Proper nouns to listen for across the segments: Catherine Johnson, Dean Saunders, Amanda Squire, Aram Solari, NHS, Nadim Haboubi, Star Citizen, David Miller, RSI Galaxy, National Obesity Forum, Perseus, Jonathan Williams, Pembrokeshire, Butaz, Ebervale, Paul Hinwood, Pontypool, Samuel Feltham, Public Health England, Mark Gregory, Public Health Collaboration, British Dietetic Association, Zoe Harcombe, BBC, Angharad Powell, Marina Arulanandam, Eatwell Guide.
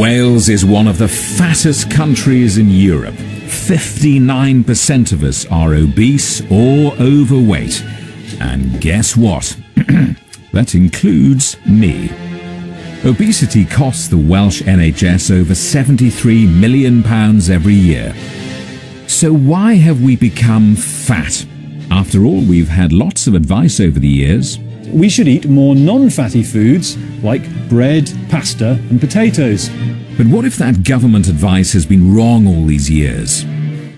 Wales is one of the fattest countries in Europe. 59% of us are obese or overweight. And guess what? That includes me. Obesity costs the Welsh NHS over £73 million every year. So why have we become fat? After all, we've had lots of advice over the years. We should eat more non-fatty foods like bread, pasta and potatoes. But what if that government advice has been wrong all these years?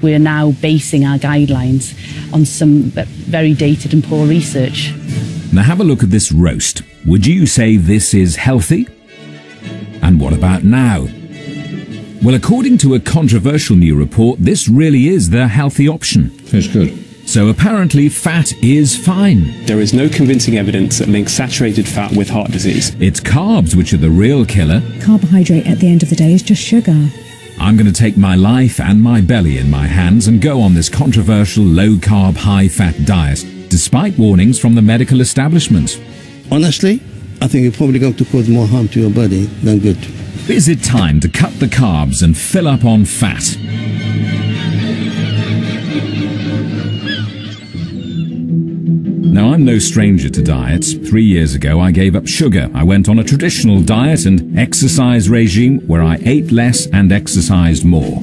We're now basing our guidelines on some very dated and poor research. Now have a look at this roast. Would you say this is healthy? And what about now? Well, according to a controversial new report, this really is the healthy option. Tastes good. So apparently fat is fine. There is no convincing evidence that links saturated fat with heart disease. It's carbs which are the real killer. Carbohydrate at the end of the day is just sugar. I'm going to take my life and my belly in my hands and go on this controversial low-carb, high-fat diet, despite warnings from the medical establishment. Honestly, I think you're probably going to cause more harm to your body than good. Is it time to cut the carbs and fill up on fat? Now, I'm no stranger to diets. 3 years ago, I gave up sugar. I went on a traditional diet and exercise regime where I ate less and exercised more.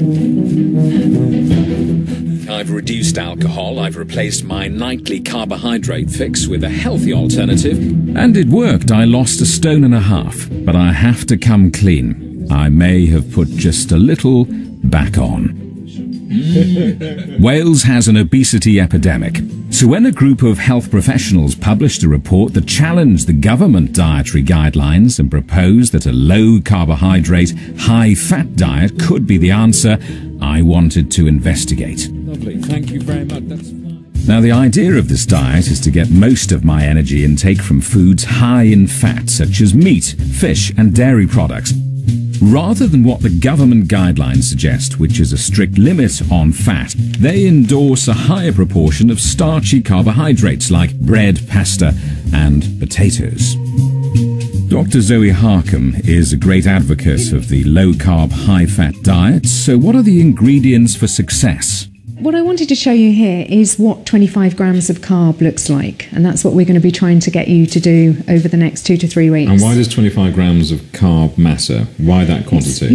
I've reduced alcohol. I've replaced my nightly carbohydrate fix with a healthy alternative. And it worked. I lost 1.5 stone. But I have to come clean. I may have put just a little back on. Wales has an obesity epidemic. So when a group of health professionals published a report that challenged the government dietary guidelines and proposed that a low-carbohydrate, high-fat diet could be the answer, I wanted to investigate. Lovely. Thank you very much. That's fine. Now, the idea of this diet is to get most of my energy intake from foods high in fat, such as meat, fish and dairy products, rather than what the government guidelines suggest, which is a strict limit on fat. They endorse a higher proportion of starchy carbohydrates like bread, pasta and potatoes. Dr. Zoe Harcombe is a great advocate of the low-carb, high-fat diet, so what are the ingredients for success? What I wanted to show you here is what 25 grams of carb looks like, and that's what we're going to be trying to get you to do over the next 2 to 3 weeks. And why does 25 grams of carb matter? Why that quantity?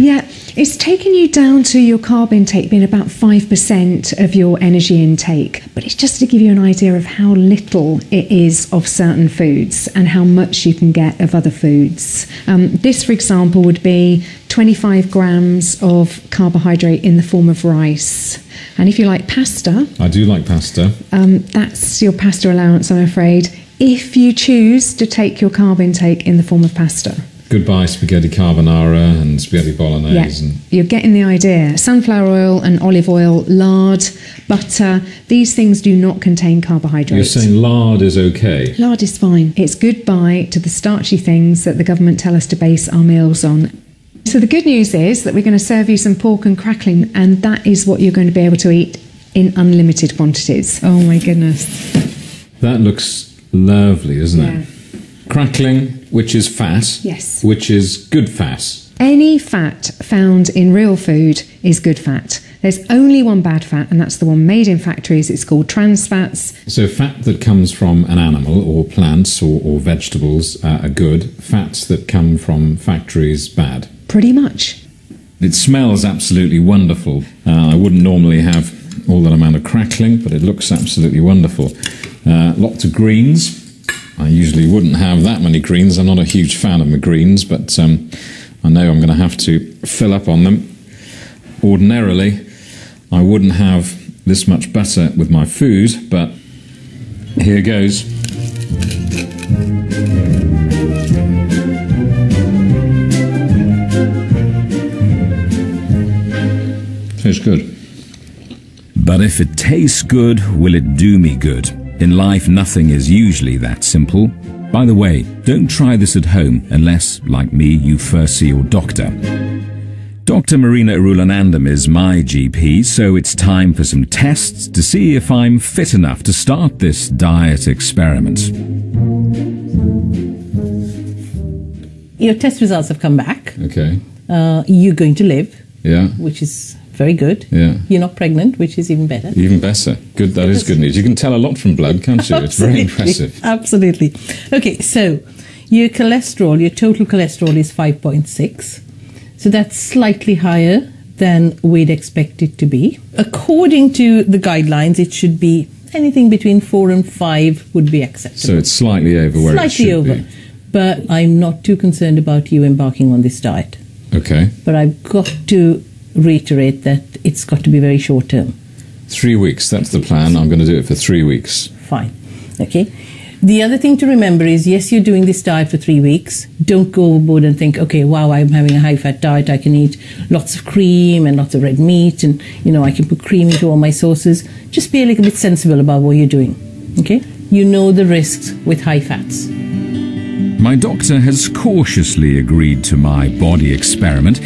It's taking you down to your carb intake being about 5% of your energy intake, but it's just to give you an idea of how little it is of certain foods and how much you can get of other foods. This, for example, would be 25 grams of carbohydrate in the form of rice. And if you like pasta... I do like pasta. That's your pasta allowance, I'm afraid, if you choose to take your carb intake in the form of pasta. Goodbye spaghetti carbonara and spaghetti bolognese. Yeah, you're getting the idea. Sunflower oil and olive oil, lard, butter, these things do not contain carbohydrates. You're saying lard is okay? Lard is fine. It's goodbye to the starchy things that the government tell us to base our meals on. So the good news is that we're going to serve you some pork and crackling, and that is what you're going to be able to eat in unlimited quantities. Oh my goodness. That looks lovely, doesn't it? Crackling, which is fat, yes, which is good fat. Any fat found in real food is good fat. There's only one bad fat, and that's the one made in factories. It's called trans fats. So fat that comes from an animal or plants or vegetables are good. Fats that come from factories, bad. Pretty much. It smells absolutely wonderful. I wouldn't normally have all that amount of crackling, but it looks absolutely wonderful. Lots of greens. I usually wouldn't have that many greens. I'm not a huge fan of my greens, but I know I'm going to have to fill up on them. Ordinarily, I wouldn't have this much butter with my food, but here goes. Tastes good. But if it tastes good, will it do me good? In life, nothing is usually that simple. By the way, don't try this at home unless, like me, you first see your doctor. Dr. Marina Arulanandam is my GP, so it's time for some tests to see if I'm fit enough to start this diet experiment. Your test results have come back. Okay. You're going to live, yeah, which is very good. Yeah. You're not pregnant, which is even better. Even better. Good. That is good news. You can tell a lot from blood, can't you? It's very impressive. Absolutely. Okay, so your cholesterol, your total cholesterol is 5.6. So that's slightly higher than we'd expect it to be. According to the guidelines, it should be anything between 4 and 5 would be acceptable. So it's slightly over where it should be. Slightly over. But I'm not too concerned about you embarking on this diet. Okay. But I've got to reiterate that it's got to be very short term. 3 weeks, that's the plan. I'm going to do it for 3 weeks. Fine. Okay. The other thing to remember is, yes, you're doing this diet for 3 weeks. Don't go overboard and think, okay, wow, I'm having a high-fat diet. I can eat lots of cream and lots of red meat and, you know, I can put cream into all my sauces. Just be a little bit sensible about what you're doing, okay? You know the risks with high fats. My doctor has cautiously agreed to my body experiment,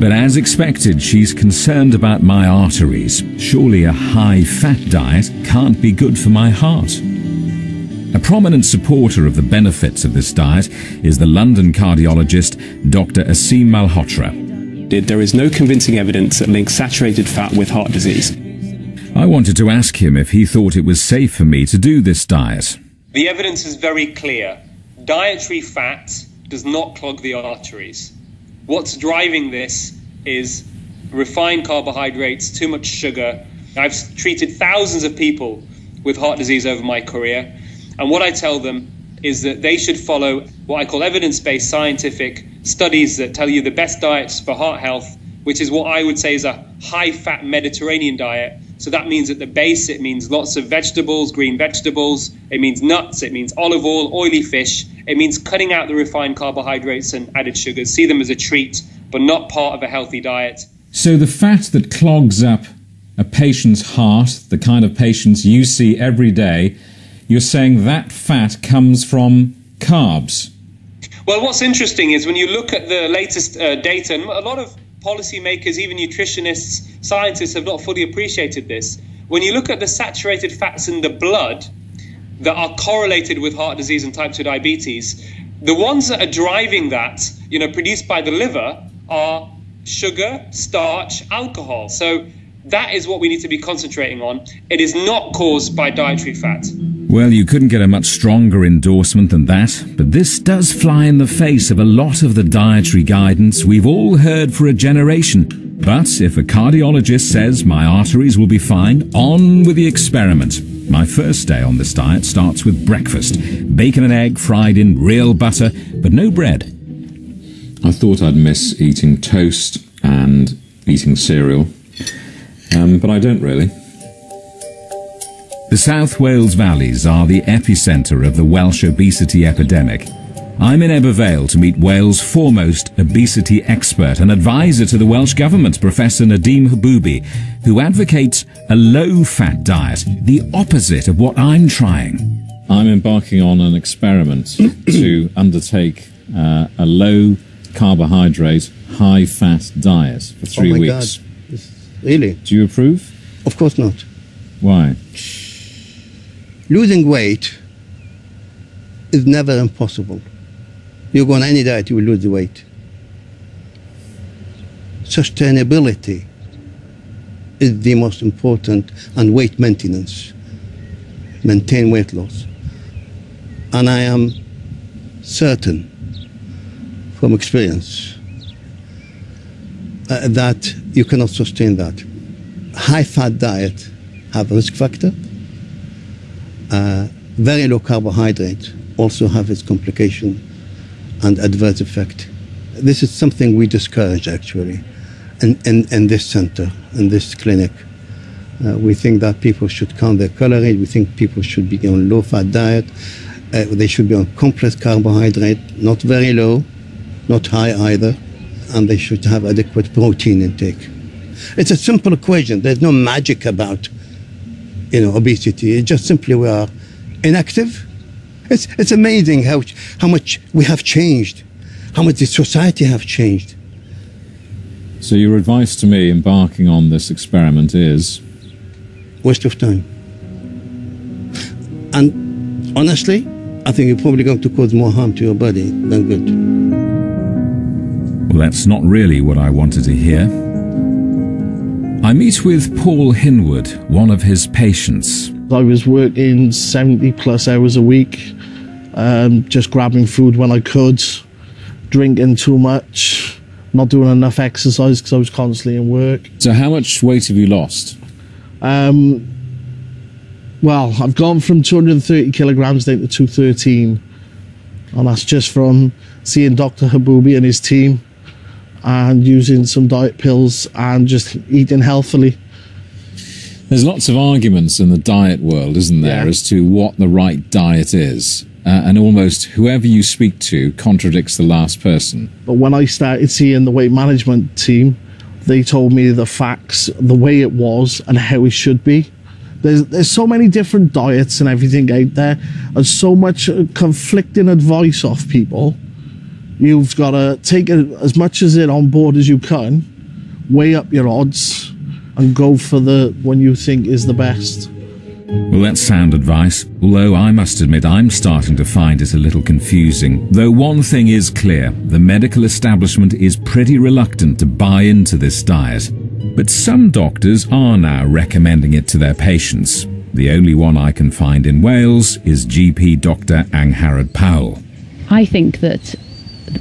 but as expected, she's concerned about my arteries. Surely a high-fat diet can't be good for my heart. A prominent supporter of the benefits of this diet is the London cardiologist Dr. Asim Malhotra. There is no convincing evidence that links saturated fat with heart disease. I wanted to ask him if he thought it was safe for me to do this diet. The evidence is very clear. Dietary fat does not clog the arteries. What's driving this is refined carbohydrates, too much sugar. I've treated thousands of people with heart disease over my career. And what I tell them is that they should follow what I call evidence-based scientific studies that tell you the best diets for heart health, which is what I would say is a high-fat Mediterranean diet. So that means at the base, it means lots of vegetables, green vegetables, it means nuts, it means olive oil, oily fish, it means cutting out the refined carbohydrates and added sugars. See them as a treat, but not part of a healthy diet. So the fat that clogs up a patient's heart, the kind of patients you see every day, you're saying that fat comes from carbs. Well, what's interesting is when you look at the latest data, and a lot of policymakers, even nutritionists, scientists have not fully appreciated this. When you look at the saturated fats in the blood that are correlated with heart disease and type 2 diabetes, the ones that are driving that, you know, produced by the liver are sugar, starch, alcohol. So that is what we need to be concentrating on. It is not caused by dietary fat. Well, you couldn't get a much stronger endorsement than that, but this does fly in the face of a lot of the dietary guidance we've all heard for a generation. But if a cardiologist says my arteries will be fine, on with the experiment. My first day on this diet starts with breakfast. Bacon and egg fried in real butter, but no bread. I thought I'd miss eating toast and eating cereal, but I don't really. The South Wales valleys are the epicentre of the Welsh obesity epidemic. I'm in Ebervale to meet Wales' foremost obesity expert and advisor to the Welsh Government, Professor Nadim Haboubi, who advocates a low-fat diet, the opposite of what I'm trying. I'm embarking on an experiment to undertake a low-carbohydrate, high-fat diet for 3 weeks. Oh my God. Really? Do you approve? Of course not. Why? Losing weight is never impossible. You go on any diet, you will lose the weight. Sustainability is the most important, and weight maintenance. Maintain weight loss. And I am certain from experience that you cannot sustain that. High-fat diet have a risk factor. Very low carbohydrate also have its complication and adverse effect. This is something we discourage actually in this center, in this clinic. We think that people should count their calories, we think people should be on low-fat diet, they should be on complex carbohydrate, not very low, not high either, and they should have adequate protein intake. It's a simple equation, there's no magic about obesity. It's just simply we are inactive. It's amazing how much we have changed, how much the society have changed. So your advice to me embarking on this experiment is? Waste of time. And honestly, I think you're probably going to cause more harm to your body than good. Well, that's not really what I wanted to hear. I meet with Paul Hinwood, one of his patients. I was working 70-plus hours a week, just grabbing food when I could, drinking too much, not doing enough exercise because I was constantly in work. So how much weight have you lost? Well, I've gone from 230 kilograms down to 213, and that's just from seeing Dr. Haboubi and his team and using some diet pills and just eating healthily. There's lots of arguments in the diet world, isn't there, as to what the right diet is, and almost whoever you speak to contradicts the last person. But when I started seeing the weight management team, they told me the facts, the way it was and how it should be. There's so many different diets and everything out there, and so much conflicting advice off people. You've got to take as much as it on board as you can, weigh up your odds, and go for the one you think is the best. Well, that's sound advice, although I must admit I'm starting to find it a little confusing. Though one thing is clear, the medical establishment is pretty reluctant to buy into this diet. But some doctors are now recommending it to their patients. The only one I can find in Wales is GP Dr. Angharad Powell. I think that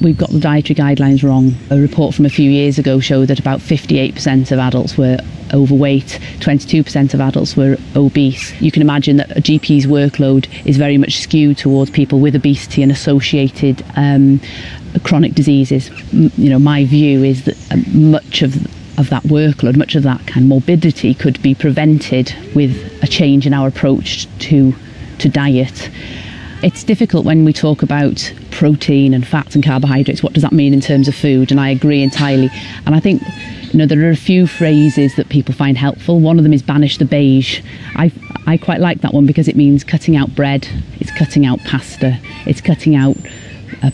we've got the dietary guidelines wrong. A report from a few years ago showed that about 58% of adults were overweight, 22% of adults were obese. You can imagine that a GP's workload is very much skewed towards people with obesity and associated chronic diseases. You know, my view is that much of that workload, much of that kind of morbidity could be prevented with a change in our approach to diet. It's difficult when we talk about protein and fats and carbohydrates. What does that mean in terms of food? And I agree entirely. And I think, you know, there are a few phrases that people find helpful. One of them is banish the beige. I quite like that one because it means cutting out bread, it's cutting out pasta, it's cutting out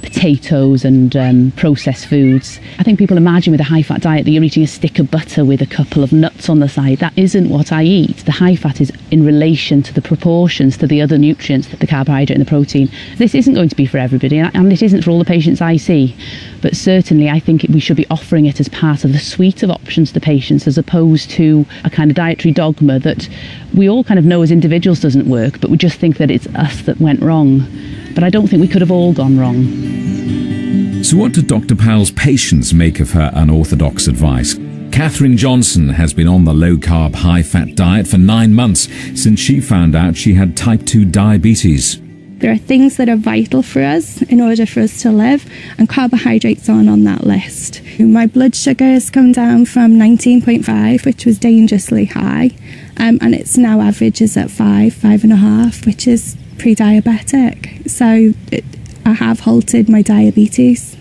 potatoes and processed foods. I think people imagine with a high-fat diet that you're eating a stick of butter with a couple of nuts on the side. That isn't what I eat. The high-fat is in relation to the proportions, to the other nutrients, the carbohydrate and the protein. This isn't going to be for everybody, and it isn't for all the patients I see. But certainly I think we should be offering it as part of the suite of options to patients, as opposed to a kind of dietary dogma that we all kind of know as individuals doesn't work, but we just think that it's us that went wrong. But I don't think we could have all gone wrong. So what do Dr. Powell's patients make of her unorthodox advice? Catherine Johnson has been on the low-carb, high-fat diet for 9 months since she found out she had type 2 diabetes. There are things that are vital for us in order for us to live, and carbohydrates aren't on that list. My blood sugar has come down from 19.5, which was dangerously high, and it's now averages at 5, 5.5, which is pre-diabetic, so I have halted my diabetes.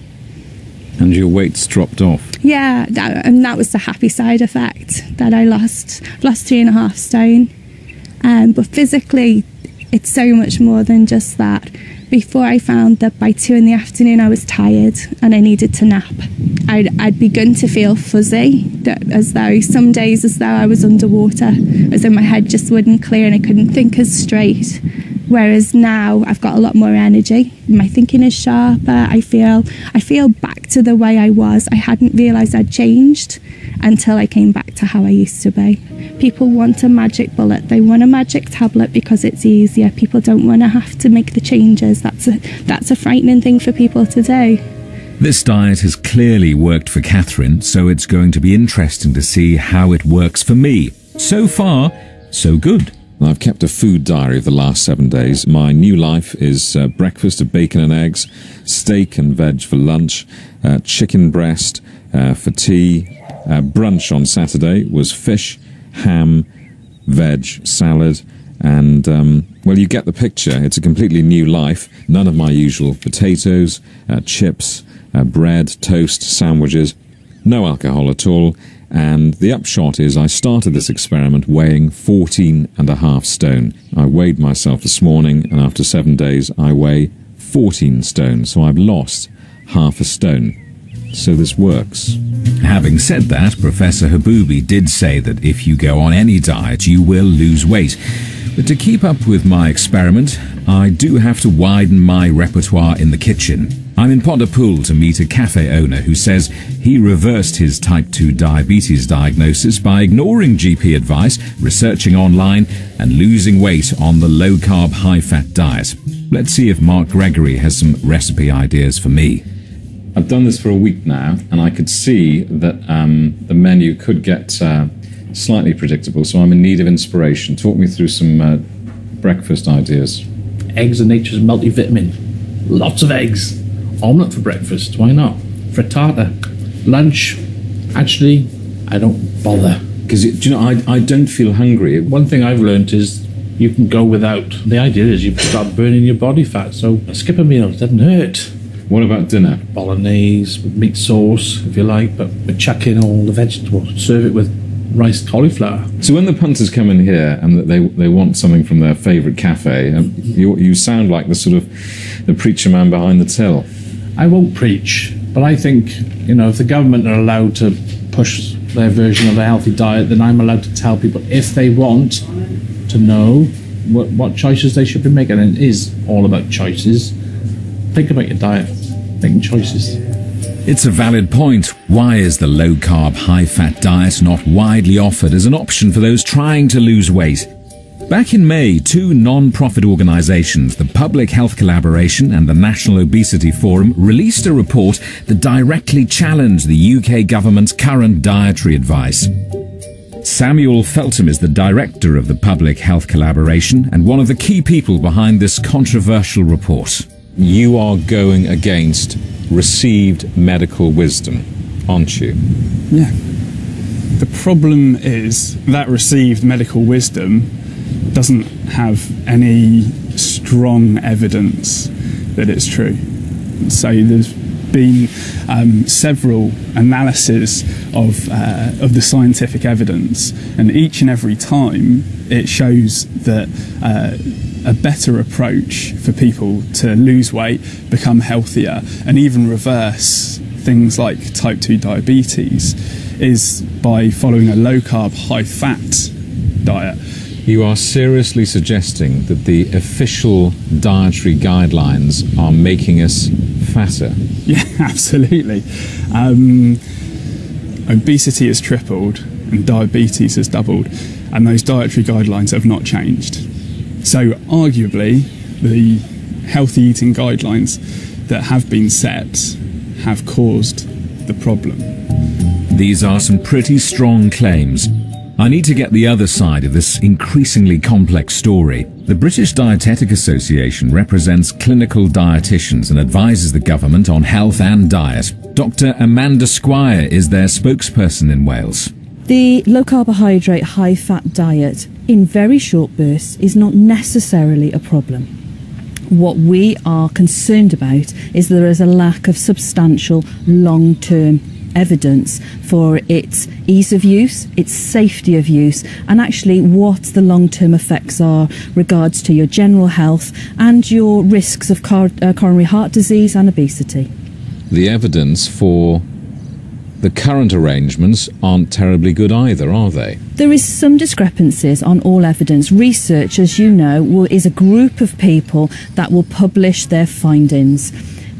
And your weight's dropped off? Yeah, and that was the happy side effect, that I lost 3.5 stone. But physically, it's so much more than just that. Before, I found that by 2 in the afternoon I was tired and I needed to nap. I'd begun to feel fuzzy, as though some days as though I was underwater, as though my head just wouldn't clear and I couldn't think as straight. Whereas now I've got a lot more energy. My thinking is sharper. I feel back to the way I was. I hadn't realised I'd changed until I came back to how I used to be. People want a magic bullet. They want a magic tablet because it's easier. People don't want to have to make the changes. That's a frightening thing for people to do. This diet has clearly worked for Catherine, so it's going to be interesting to see how it works for me. So far, so good. I've kept a food diary of the last 7 days. My new life is breakfast of bacon and eggs, steak and veg for lunch, chicken breast for tea. Brunch on Saturday was fish, ham, veg, salad, and, well, you get the picture. It's a completely new life. None of my usual potatoes, chips, bread, toast, sandwiches, no alcohol at all. And the upshot is I started this experiment weighing 14.5 stone. I weighed myself this morning, and after 7 days I weigh 14 stone, so I've lost half a stone. So this works. Having said that, Professor Haboubi did say that if you go on any diet you will lose weight. But to keep up with my experiment, I do have to widen my repertoire in the kitchen. I'm in Pontypool to meet a cafe owner who says he reversed his type 2 diabetes diagnosis by ignoring GP advice, researching online, and losing weight on the low-carb, high-fat diet. Let's see if Mark Gregory has some recipe ideas for me. I've done this for a week now, and I could see that the menu could get slightly predictable, so I'm in need of inspiration. Talk me through some breakfast ideas. Eggs are nature's multivitamin. Lots of eggs. Omelette for breakfast, why not? Frittata. Lunch, actually, I don't bother. Because, you know, I don't feel hungry. One thing I've learned is you can go without. The idea is you start burning your body fat, so skip a meal, it doesn't hurt. What about dinner? Bolognese, with meat sauce, if you like, but chuck in all the vegetables. Serve it with rice cauliflower. So when the punters come in here and they want something from their favourite cafe, you sound like the sort of the preacher man behind the till. I won't preach, but I think, you know, if the government are allowed to push their version of a healthy diet, then I'm allowed to tell people if they want to know what choices they should be making. And it is all about choices. Think about your diet, making choices. It's a valid point. Why is the low-carb, high-fat diet not widely offered as an option for those trying to lose weight? Back in May, two non-profit organisations, the Public Health Collaboration and the National Obesity Forum, released a report that directly challenged the UK government's current dietary advice. Samuel Feltham is the director of the Public Health Collaboration and one of the key people behind this controversial report. You are going against received medical wisdom, aren't you? Yeah. The problem is that received medical wisdom doesn't have any strong evidence that it's true. So there's been several analyses of the scientific evidence, and each and every time it shows that a better approach for people to lose weight, become healthier, and even reverse things like type 2 diabetes is by following a low-carb, high-fat diet. You are seriously suggesting that the official dietary guidelines are making us fatter? Yeah, absolutely. Obesity has tripled and diabetes has doubled, and those dietary guidelines have not changed. So arguably, the healthy eating guidelines that have been set have caused the problem. These are some pretty strong claims. I need to get the other side of this increasingly complex story. The British Dietetic Association represents clinical dietitians and advises the government on health and diet. Dr. Amanda Squire is their spokesperson in Wales. The low-carbohydrate, high-fat diet in very short bursts is not necessarily a problem. What we are concerned about is there is a lack of substantial long-term evidence for its ease of use, its safety of use, and actually what the long-term effects are regards to your general health and your risks of coronary heart disease and obesity. The evidence for the current arrangements aren't terribly good either, are they? There is some discrepancies on all evidence. Research, as you know, is a group of people that will publish their findings.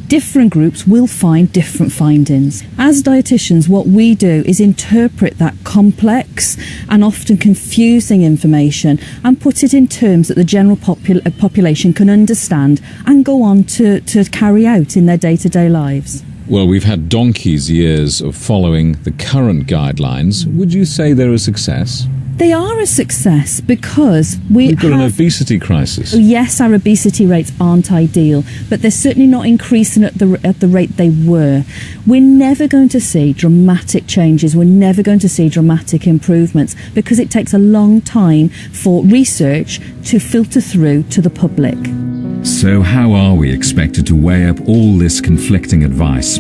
Different groups will find different findings. As dietitians, what we do is interpret that complex and often confusing information and put it in terms that the general population can understand and go on to carry out in their day-to-day lives. Well, we've had donkey's years of following the current guidelines. Would you say they're a success? They are a success because we've got an obesity crisis. Yes, our obesity rates aren't ideal, but they're certainly not increasing at the rate they were. We're never going to see dramatic changes. We're never going to see dramatic improvements because it takes a long time for research to filter through to the public. So how are we expected to weigh up all this conflicting advice?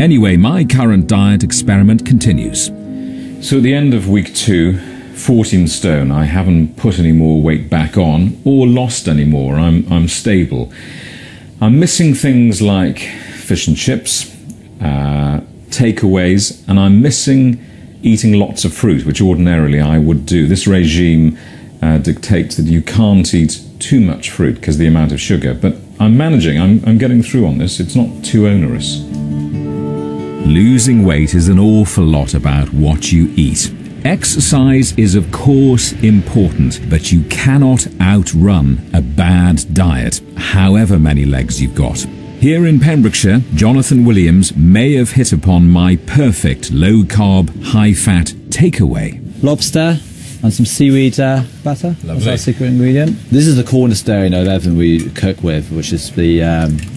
Anyway, my current diet experiment continues. So at the end of week 2, 14 stone. I haven't put any more weight back on or lost any more. I'm stable. I'm missing things like fish and chips, takeaways, and I'm missing eating lots of fruit, which ordinarily I would do. This regime dictate that you can't eat too much fruit because of the amount of sugar, but I'm managing, I'm getting through on this, it's not too onerous. Losing weight is an awful lot about what you eat. Exercise is of course important, but you cannot outrun a bad diet, however many legs you've got. Here in Pembrokeshire, Jonathan Williams may have hit upon my perfect low-carb, high-fat takeaway. Lobster and some seaweed batter. Lovely. That's our secret ingredient. This is the cornerstone of everything we cook with, which is the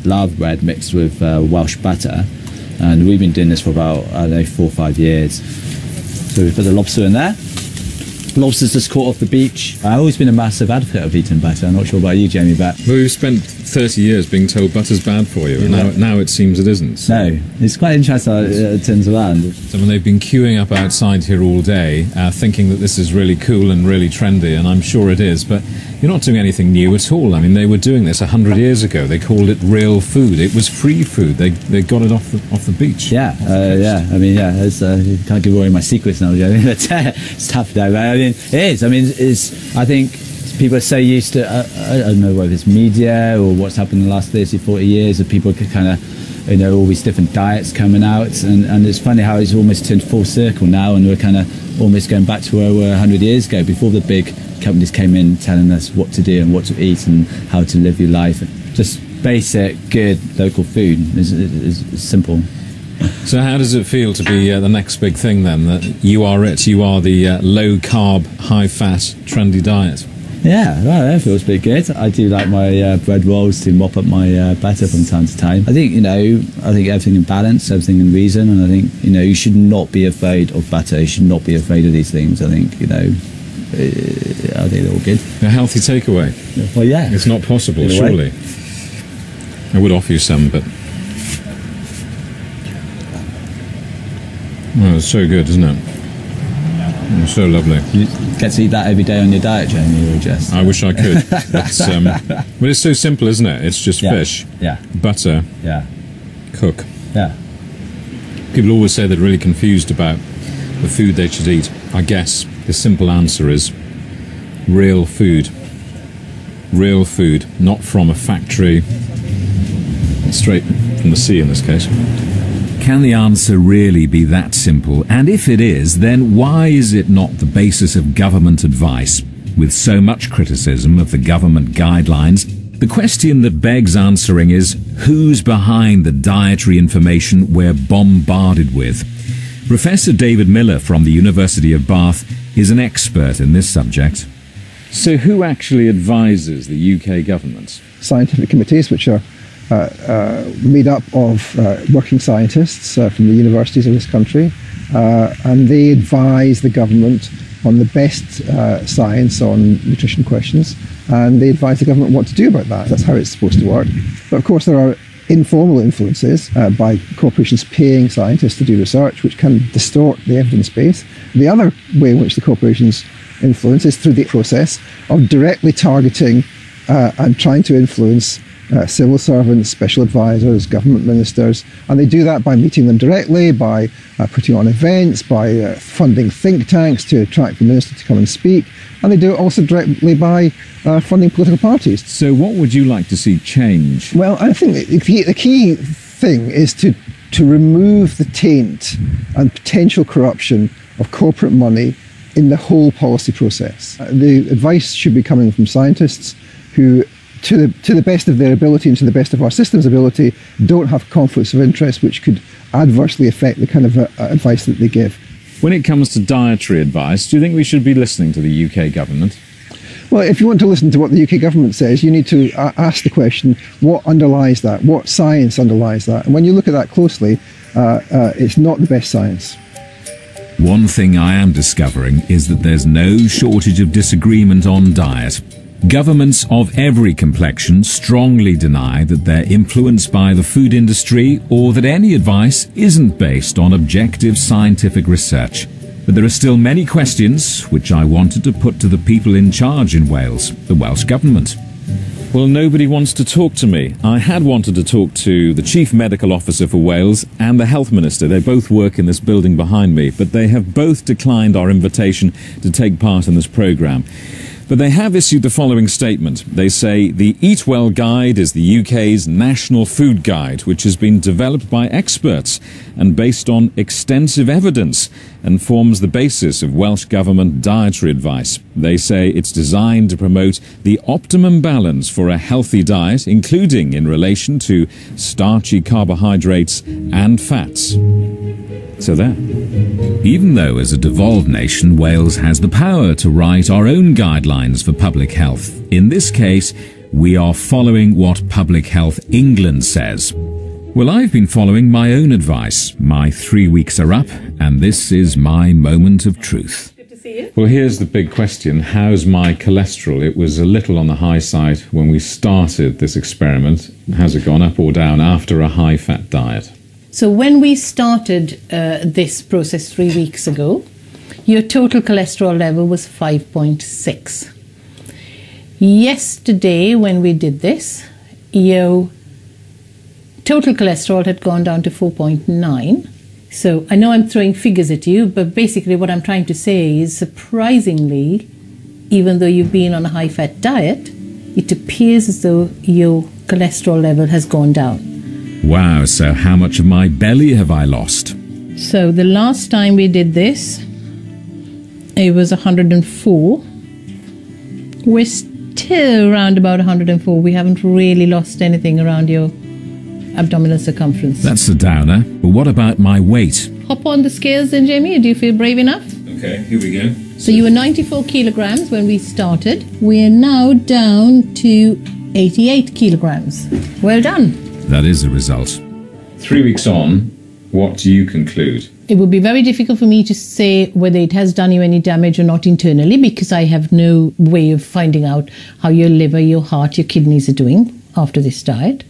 lard bread mixed with Welsh batter. And we've been doing this for about, I don't know, 4 or 5 years. So we put the lobster in there. Lobster's just caught off the beach. I've always been a massive advocate of eating butter. I'm not sure about you, Jamie, but... Well, we've spent 30 years being told butter's bad for you, and now it seems it isn't. So. No, it's quite interesting in terms of that. So when they've been queuing up outside here all day, thinking that this is really cool and really trendy, and I'm sure it is, but you're not doing anything new at all. I mean, they were doing this 100 years ago. They called it real food. It was free food. They got it off the beach. Yeah, I mean, yeah, it's, you can't give away my secrets now, Jamie, but it's tough though, right? I mean, I think people are so used to, I don't know whether it's media or what's happened in the last 30, 40 years, of people kind of, you know, all these different diets coming out, and it's funny how it's almost turned full circle now, and we're kind of almost going back to where we were 100 years ago, before the big companies came in telling us what to do and what to eat and how to live your life. Just basic, good, local food is simple. So how does it feel to be the next big thing then, that you are it, you are the low-carb, high-fat, trendy diet? Yeah, well, that feels pretty good. I do like my bread rolls to mop up my batter from time to time. I think, you know, I think everything in balance, everything in reason, and I think, you know, you should not be afraid of batter, you should not be afraid of these things. I think, you know, I think they're all good. A healthy takeaway? Well, yeah. It's not possible, surely. I would offer you some, but... Oh, it's so good, isn't it? It's so lovely. You get to eat that every day on your diet, Jamie, or just... I wish I could. But it's so simple, isn't it? It's just fish, butter, cook. Yeah. People always say they're really confused about the food they should eat. I guess the simple answer is real food. Real food, not from a factory, straight from the sea in this case. Can the answer really be that simple? And if it is, then why is it not the basis of government advice? With so much criticism of the government guidelines, the question that begs answering is, who's behind the dietary information we're bombarded with? Professor David Miller from the University of Bath is an expert in this subject. So who actually advises the UK government? Scientific committees, which are made up of working scientists from the universities of this country, and they advise the government on the best science on nutrition questions, and they advise the government what to do about that. That's how it's supposed to work. But of course there are informal influences by corporations paying scientists to do research, which can distort the evidence base. The other way in which the corporations influence is through the process of directly targeting and trying to influence civil servants, special advisors, government ministers, and they do that by meeting them directly, by putting on events, by funding think tanks to attract the minister to come and speak, and they do it also directly by funding political parties. So what would you like to see change? Well, I think the key thing is to remove the taint and potential corruption of corporate money in the whole policy process. The advice should be coming from scientists who, to the best of their ability and to the best of our system's ability, don't have conflicts of interest which could adversely affect the kind of advice that they give. When it comes to dietary advice, do you think we should be listening to the UK government? Well, if you want to listen to what the UK government says, you need to ask the question, what underlies that? What science underlies that? And when you look at that closely, it's not the best science. One thing I am discovering is that there's no shortage of disagreement on diet. Governments of every complexion strongly deny that they're influenced by the food industry or that any advice isn't based on objective scientific research. But there are still many questions which I wanted to put to the people in charge in Wales, the Welsh Government. Well, nobody wants to talk to me. I had wanted to talk to the Chief Medical Officer for Wales and the Health Minister. They both work in this building behind me, but they have both declined our invitation to take part in this programme. But they have issued the following statement. They say the Eatwell Guide is the UK's national food guide, which has been developed by experts and based on extensive evidence and forms the basis of Welsh Government dietary advice. They say it's designed to promote the optimum balance for a healthy diet, including in relation to starchy carbohydrates and fats. So there. Even though as a devolved nation, Wales has the power to write our own guidelines for public health, in this case, we are following what Public Health England says. Well, I've been following my own advice. My 3 weeks are up, and this is my moment of truth. Good to see you. Well, here's the big question. How's my cholesterol? It was a little on the high side when we started this experiment. Has it gone up or down after a high-fat diet? So when we started this process 3 weeks ago, your total cholesterol level was 5.6. Yesterday, when we did this, your total cholesterol had gone down to 4.9. So I know I'm throwing figures at you, but basically what I'm trying to say is, surprisingly, even though you've been on a high-fat diet, it appears as though your cholesterol level has gone down. Wow, so how much of my belly have I lost? So the last time we did this, it was 104. We're still around about 104. We haven't really lost anything around your abdominal circumference. That's the downer. But what about my weight? Hop on the scales then, Jamie. Do you feel brave enough? Okay, here we go. So you were 94 kilograms when we started. We're now down to 88 kilograms. Well done. That is the result. 3 weeks on, what do you conclude? It would be very difficult for me to say whether it has done you any damage or not internally, because I have no way of finding out how your liver, your heart, your kidneys are doing after this diet.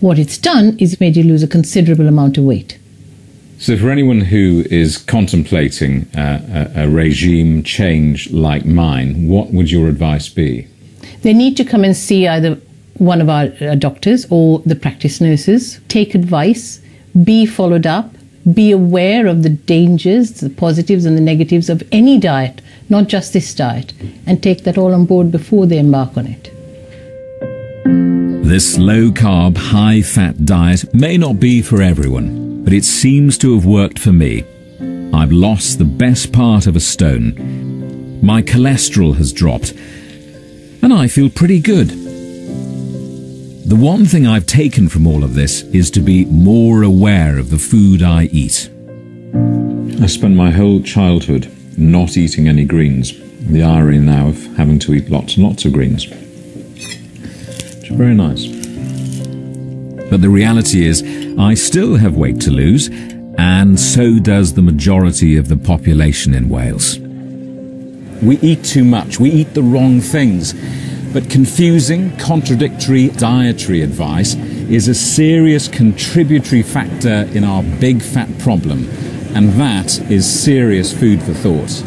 What it's done is made you lose a considerable amount of weight. So for anyone who is contemplating a regime change like mine, what would your advice be? They need to come and see either one of our doctors or the practice nurses. Take advice, be followed up, be aware of the dangers, the positives and the negatives of any diet, not just this diet, and take that all on board before they embark on it. This low-carb, high-fat diet may not be for everyone, but it seems to have worked for me. I've lost the best part of a stone. My cholesterol has dropped, and I feel pretty good. The one thing I've taken from all of this is to be more aware of the food I eat. I spent my whole childhood not eating any greens. The irony now of having to eat lots and lots of greens. It's very nice. But the reality is, I still have weight to lose, and so does the majority of the population in Wales. We eat too much. We eat the wrong things. But confusing, contradictory dietary advice is a serious contributory factor in our big fat problem, and that is serious food for thought.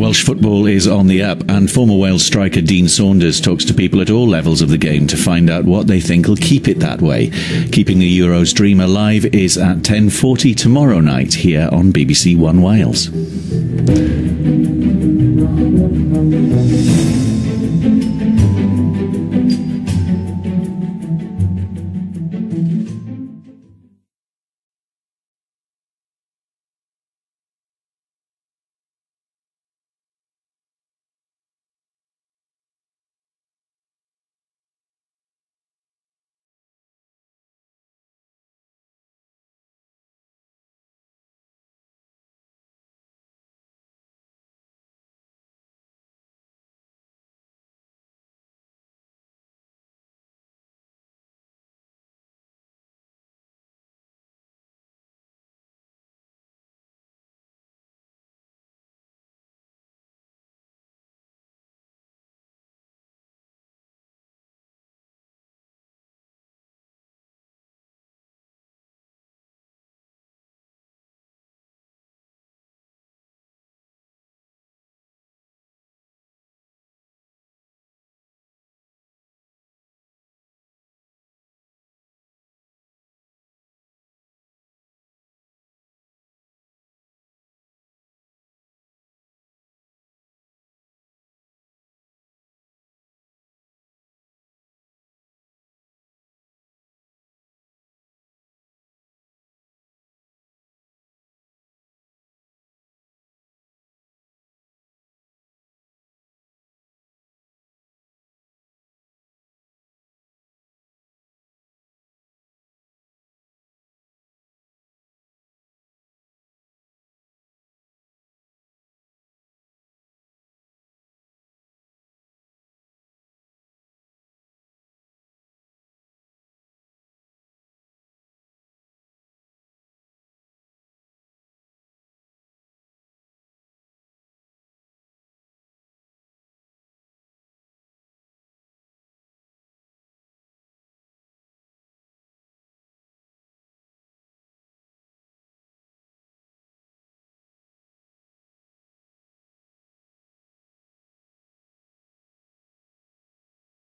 Welsh football is on the up, and former Wales striker Dean Saunders talks to people at all levels of the game to find out what they think will keep it that way. Keeping the Euro's dream alive is at 10:40 tomorrow night here on BBC One Wales.